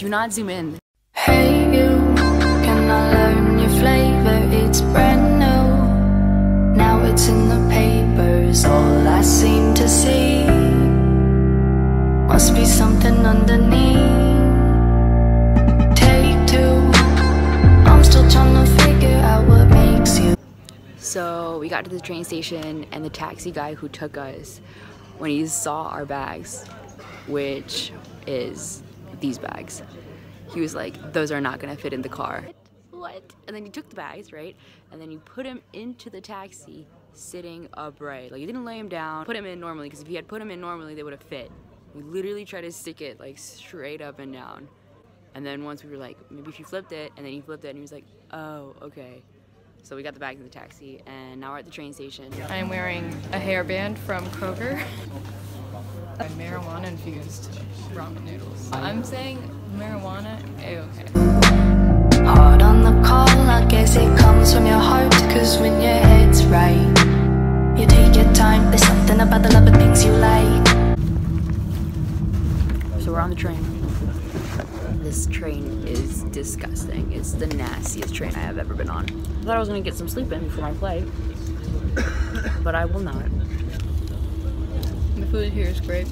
Do not zoom in. Hey you, can I learn your flavor? It's brand new. Now it's in the papers, all I seem to see. Must be something underneath. Take two. I'm still trying to figure out what makes you. So we got to the train station and the taxi guy who took us, when he saw our bags, which is these bags, he was like, those are not gonna fit in the car. What? And then he took the bags, right? And then he put him into the taxi sitting upright. Like, he didn't lay him down, put him in normally, because if he had put him in normally, they would have fit. We literally tried to stick it like straight up and down. And then once we were like, maybe if you flipped it, and then he flipped it and he was like, oh, okay. So we got the bags in the taxi and now we're at the train station. I'm wearing a hairband from Kroger. Marijuana infused ramen noodles. I'm saying marijuana a-okay. Hard on the call, I guess it comes from your heart, cause when your head's right, you take your time. There's something about the love of things you like. So we're on the train. This train is disgusting. It's the nastiest train I have ever been on. I thought I was gonna get some sleep in before my flight, but I will not. The food here is great.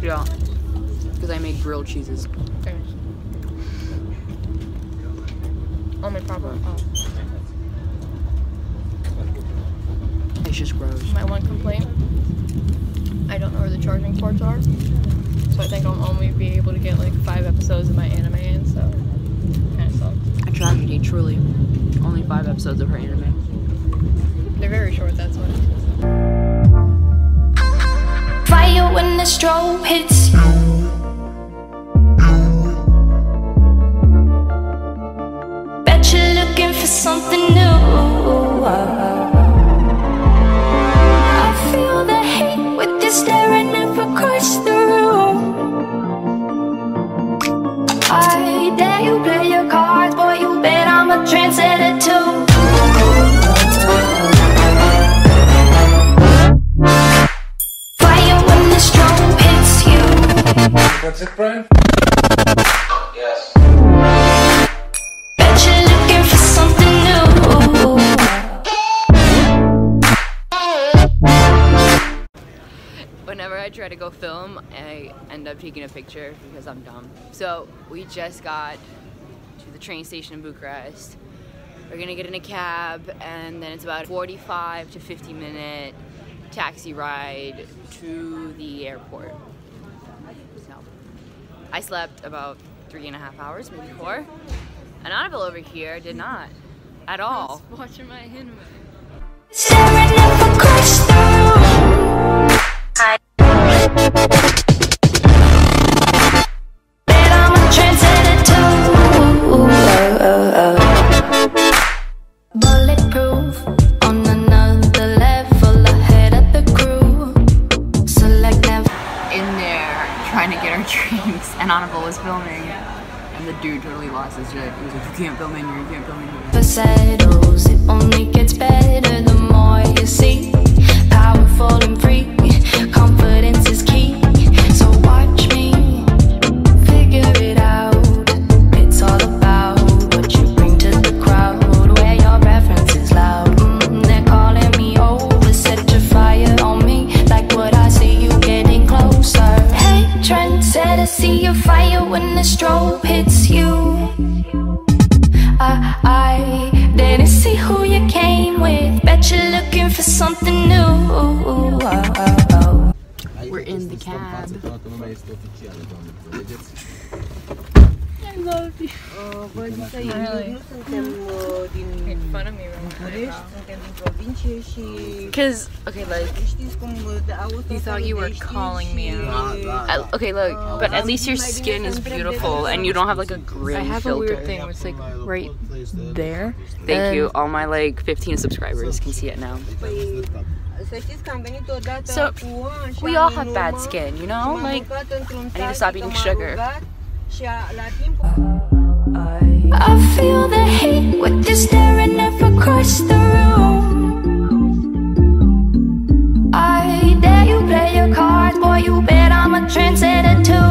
Yeah, because I made grilled cheeses. Okay. Oh, my proper. Oh. It's just gross. My one complaint, I don't know where the charging ports are, so I think I'll only be able to get like 5 episodes of my anime in, so kind of sucks. A tragedy, truly. Only 5 episodes of her anime. They're very short, that's what it is. Fire when the strobe hits. Bet you're looking for something new. I feel the hate with the staring up across the room. I dare you play your cards, boy, you bet I'm a trendsetter too. What's it, Brian? Yes. Bet you're looking for something new. Whenever I try to go film, I end up taking a picture because I'm dumb. So we just got to the train station in Bucharest. We're gonna get in a cab and then it's about 45 to 50-minute taxi ride to the airport. I slept about 3.5 hours, maybe 4. And Annabelle over here did not, at all. I was watching my anime. You can't film in here, you can't film in here. Settles, it only gets better the more you see. Powerful and free, confidence is key. So watch me, figure it out. It's all about what you bring to the crowd, where your reference is loud. They're calling me over, set your fire on me. Like what I see, you getting closer. Hey, trendsetter, see your fire when the strobe hits you. I didn't see who you came with. Bet you're looking for something new. Oh, oh, oh. We're in the cab. I love you. Oh, what did you say? Really? Make fun of me right now. Because, okay, like, you thought you were calling me out. Okay, look, but at least your skin is beautiful and you don't have like a gray filter. I have a weird thing where it's like right there. Thank you. All my like 15 subscribers can see it now. So, we all have bad skin, you know? Like, I need to stop eating sugar. I feel the hate with the staring up across the room. I dare you play your cards, boy, you bet I'm a trendsetter too.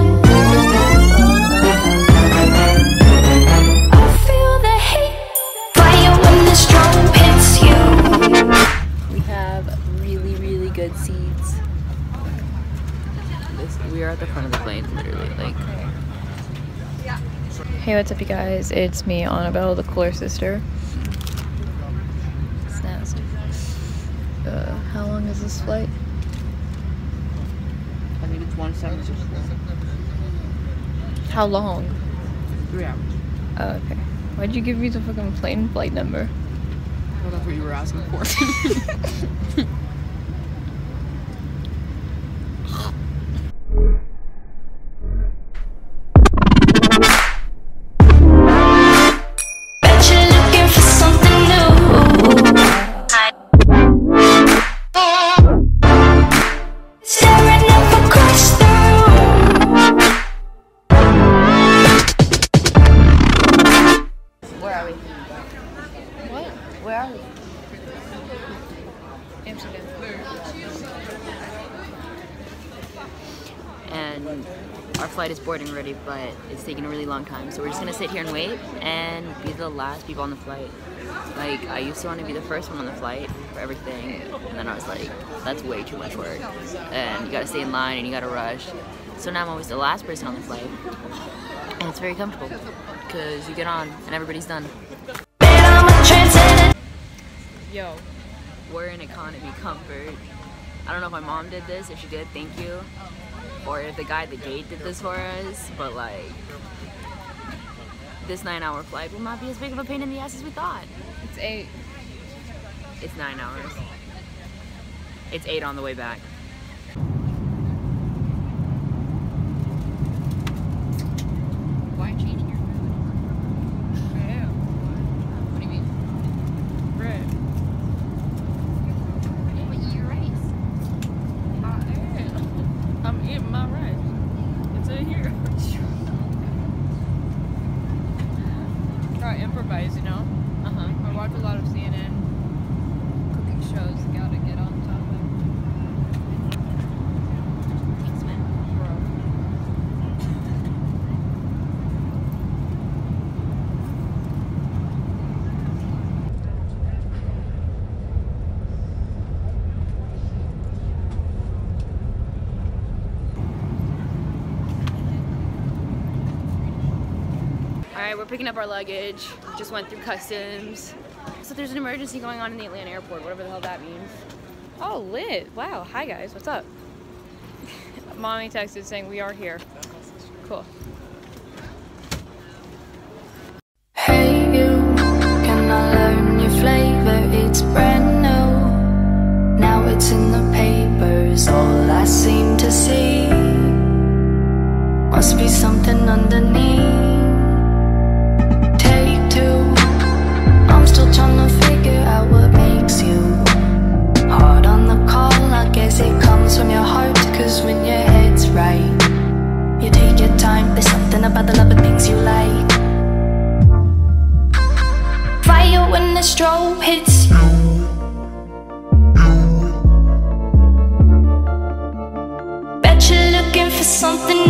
Hey, what's up you guys? It's me, Annabelle, the cooler sister. It's nasty. How long is this flight? I think it's 176. How long? 3 hours. Oh, okay. Why'd you give me the fucking plane flight number? Well, that's what you were asking for. Where are we? Amsterdam. And our flight is boarding already, but it's taking a really long time. So we're just gonna sit here and wait and be the last people on the flight. Like, I used to want to be the first one on the flight for everything, and then I was like, that's way too much work. And you gotta stay in line and you gotta rush. So now I'm always the last person on the flight. And it's very comfortable, because you get on and everybody's done. Yo, we're in economy comfort. I don't know if my mom did this. If she did, thank you. Or if the guy at the gate did this for us. But like, this 9-hour flight will not be as big of a pain in the ass as we thought. It's 8. It's 9 hours. It's 8 on the way back. Improvise, you know? I watch a lot of CNN cooking shows. Gotta get on top of it. Thanks, man. Alright, we're picking up our luggage. Just went through customs. So there's an emergency going on in the Atlanta airport, whatever the hell that means. Oh, lit. Wow. Hi, guys. What's up? Mommy texted saying we are here. Cool. Hey, you. Can I learn your flavor? It's brand new. Now it's in the papers. All I seem to see must be something underneath. About the love of things you like. Fire when the strobe hits you. Bet you're looking for something